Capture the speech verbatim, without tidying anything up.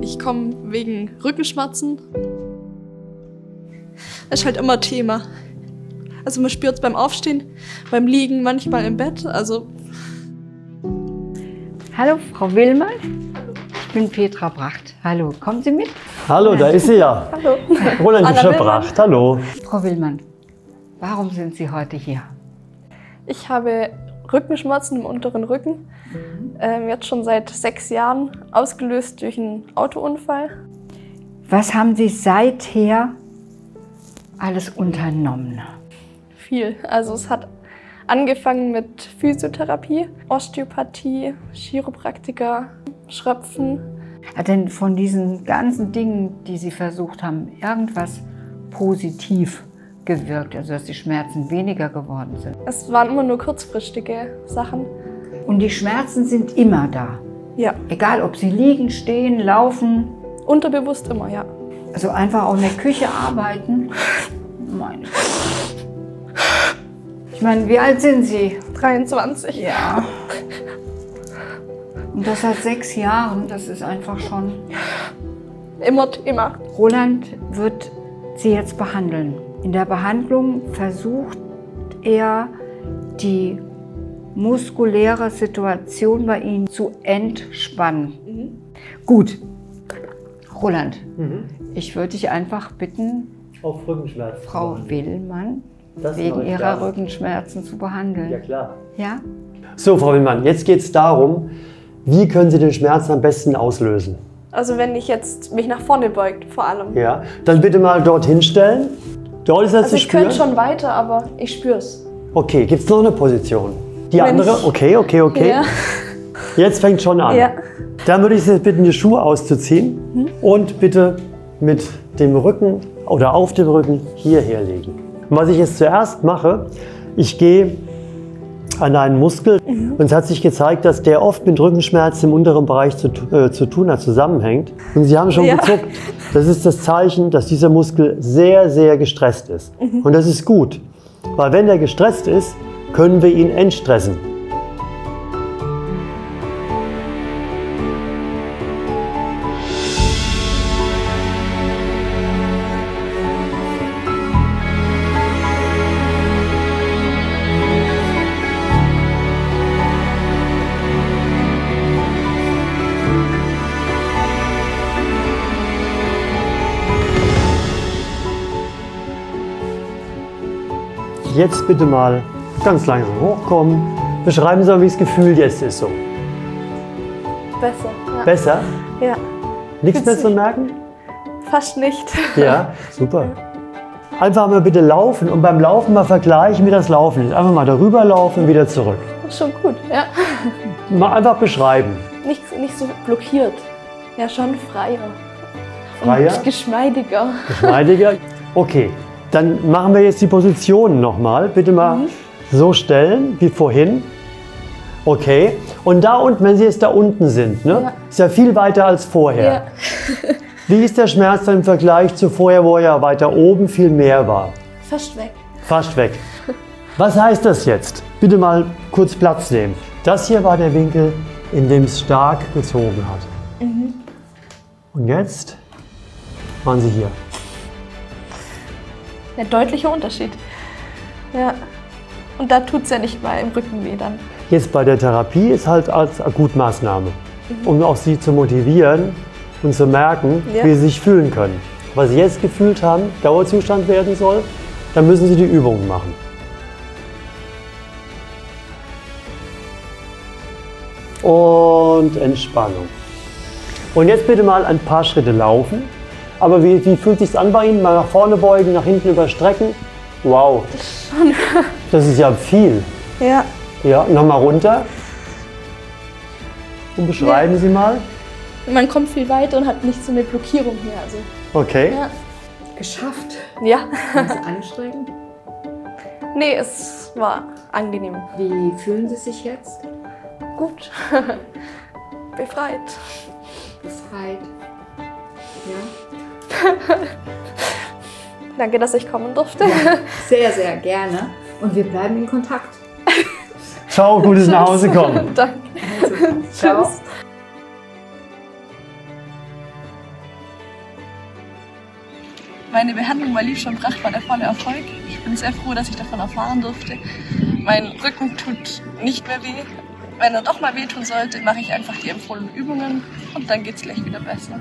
Ich komme wegen Rückenschmerzen. Das ist halt immer Thema. Also man spürt es beim Aufstehen, beim Liegen, manchmal im Bett. Also hallo, Frau Willmann. Ich bin Petra Bracht. Hallo, kommen Sie mit? Hallo, da ist sie ja. Hallo. Roland Bracht, hallo. Frau Willmann, warum sind Sie heute hier? Ich habe Rückenschmerzen im unteren Rücken. Mhm. Ähm, jetzt schon seit sechs Jahren, ausgelöst durch einen Autounfall. Was haben Sie seither alles unternommen? Viel. Also es hat angefangen mit Physiotherapie, Osteopathie, Chiropraktiker, Schröpfen. Hat denn von diesen ganzen Dingen, die Sie versucht haben, irgendwas positiv gewirkt, also dass die Schmerzen weniger geworden sind? Es waren immer nur kurzfristige Sachen. Und die Schmerzen sind immer da? Ja. Egal, ob Sie liegen, stehen, laufen? Unterbewusst immer, ja. Also einfach auch in der Küche arbeiten? Meine Güte. Ich meine, wie alt sind Sie? dreiundzwanzig. Ja. Und das seit sechs Jahren, das ist einfach schon... Immer, immer. Roland wird Sie jetzt behandeln. In der Behandlung versucht er, die muskuläre Situation bei Ihnen zu entspannen. Mhm. Gut. Roland, mhm. ich würde dich einfach bitten, auf Rückenschmerzen Frau Willmann das wegen Ihrer klar. Rückenschmerzen zu behandeln. Ja, klar. Ja? So, Frau Willmann, jetzt geht es darum, wie können Sie den Schmerz am besten auslösen? Also wenn ich jetzt mich nach vorne beugt, vor allem. Ja, dann bitte mal dorthin stellen. Dort ist das also zu spüren. Ich könnte schon weiter, aber ich spüre es. Okay, gibt es noch eine Position? Die wenn andere? Ich... Okay, okay, okay. Ja. Jetzt fängt schon an. Ja. Dann würde ich Sie bitten, die Schuhe auszuziehen mhm. und bitte mit dem Rücken oder auf dem Rücken hierher legen. Und was ich jetzt zuerst mache, ich gehe an einen Muskel. Mhm. Und es hat sich gezeigt, dass der oft mit Rückenschmerzen im unteren Bereich zu, äh, zu tun hat, zusammenhängt. Und Sie haben schon ja. gezuckt. Das ist das Zeichen, dass dieser Muskel sehr, sehr gestresst ist. Mhm. Und das ist gut, weil wenn er gestresst ist, können wir ihn entstressen. Jetzt bitte mal ganz langsam hochkommen. Beschreiben Sie mal, wie das Gefühl jetzt ist. So. Besser. Ja. Besser? Ja. Nichts Find's mehr zu merken? Fast nicht. Ja, super. Einfach mal bitte laufen und beim Laufen mal vergleichen, wie das Laufen ist. Einfach mal darüber laufen und wieder zurück. Das ist schon gut, ja. Mal einfach beschreiben. Nicht, nicht so blockiert. Ja, schon freier. Freier? Und geschmeidiger. Geschmeidiger? Okay. Dann machen wir jetzt die Positionen nochmal. Bitte mal mhm. so stellen wie vorhin. Okay. Und da unten, wenn Sie jetzt da unten sind, ne? Ja. Ist ja viel weiter als vorher. Ja. Wie ist der Schmerz dann im Vergleich zu vorher, wo er ja weiter oben viel mehr war? Fast weg. Fast weg. Was heißt das jetzt? Bitte mal kurz Platz nehmen. Das hier war der Winkel, in dem es stark gezogen hat. Mhm. Und jetzt waren Sie hier. Ein deutlicher Unterschied. Ja. Und da tut es ja nicht mal im Rücken weh dann. Jetzt bei der Therapie ist halt als Akutmaßnahme, mhm. um auch Sie zu motivieren und zu merken, ja. wie Sie sich fühlen können. Was Sie jetzt gefühlt haben, Dauerzustand werden soll, dann müssen Sie die Übungen machen. Und Entspannung. Und jetzt bitte mal ein paar Schritte laufen. Aber wie, wie fühlt es sich an bei Ihnen? Mal nach vorne beugen, nach hinten überstrecken. Wow. Das ist ja viel. Ja. Ja, nochmal runter. Und beschreiben ja. Sie mal. Man kommt viel weiter und hat nicht so eine Blockierung mehr. Also. Okay. Ja. Geschafft. Ja. War es anstrengend? Nee, es war angenehm. Wie fühlen Sie sich jetzt? Gut. Befreit. Befreit. Ja. Danke, dass ich kommen durfte. Ja, sehr, sehr gerne. Und wir bleiben in Kontakt. Ciao, gutes Nachhausekommen. Danke. Also, ciao. Tschüss. Meine Behandlung bei Liebscher und Bracht war der volle Erfolg. Ich bin sehr froh, dass ich davon erfahren durfte. Mein Rücken tut nicht mehr weh. Wenn er doch mal wehtun sollte, mache ich einfach die empfohlenen Übungen und dann geht es gleich wieder besser.